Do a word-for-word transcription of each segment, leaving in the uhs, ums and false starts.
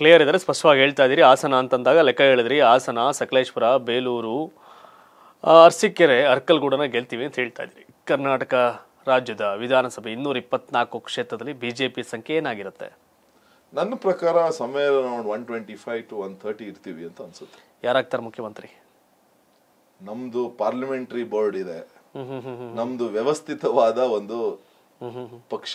Clear ಇದ್ದಾರೆ, ಸ್ಪಷ್ಟವಾಗಿ ಹೇಳ್ತಾ ಇದ್ದೀರಿ. ಹಾಸನ ಅಂತಂದಾಗ ಲೆಕ್ಕ ಹೇಳಿದ್ರಿ, ಹಾಸನ, ಸಕಲೇಶ್ಪುರ, ಬೇಲೂರು, ಅರಸೀಕೆರೆ, ಅರ್ಕಲ್ಗೂಡನ ಗೆಲ್ತೀವಿ ಅಂತ ಹೇಳ್ತಾ ಇದ್ದೀರಿ. ಕರ್ನಾಟಕ ರಾಜ್ಯದ ವಿಧಾನಸಭೆ ಇನ್ನೂರ ಇಪ್ಪತ್ನಾಲ್ಕು ಕ್ಷೇತ್ರದಲ್ಲಿ ಬಿಜೆಪಿ ಸಂಖ್ಯೆ ಏನಾಗಿರುತ್ತೆ? ನನ್ನ ಪ್ರಕಾರ ಸಮಯ one twenty five to one thirty ಇರ್ತೀವಿ ಅಂತ ಅನ್ಸುತ್ತೆ. ಯಾರಾಗ್ತಾರೆ ಮುಖ್ಯಮಂತ್ರಿ? ನಮ್ದು ಪಾರ್ಲಿಮೆಂಟರಿ ಬೋರ್ಡ್ ಇದೆ, ನಮ್ದು ವ್ಯವಸ್ಥಿತವಾದ ಒಂದು ಪಕ್ಷ.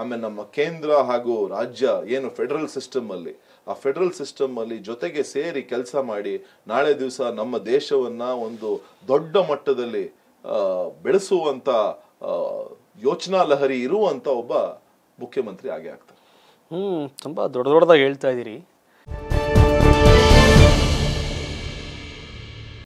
ಆಮೇಲೆ ನಮ್ಮ ಕೇಂದ್ರ ಹಾಗೂ ರಾಜ್ಯ ಏನು ಫೆಡರಲ್ ಸಿಸ್ಟಮ್ ಅಲ್ಲಿ, ಆ ಫೆಡರಲ್ ಸಿಸ್ಟಮ್ ಅಲ್ಲಿ ಜೊತೆಗೆ ಸೇರಿ ಕೆಲಸ ಮಾಡಿ ನಾಳೆ ದಿವಸ ನಮ್ಮ ದೇಶವನ್ನ ಒಂದು ದೊಡ್ಡ ಮಟ್ಟದಲ್ಲಿ ಬೆಳೆಸುವಂತ ಯೋಚನಾ ಲಹರಿ ಇರುವಂತ ಒಬ್ಬ ಮುಖ್ಯಮಂತ್ರಿ ಆಗೇ ಆಗ್ತಾರೆ. ಹ್ಮ್ ತುಂಬಾ ದೊಡ್ಡ ದೊಡ್ಡದಾಗಿ ಹೇಳ್ತಾ ಇದ್ದೀರಿ.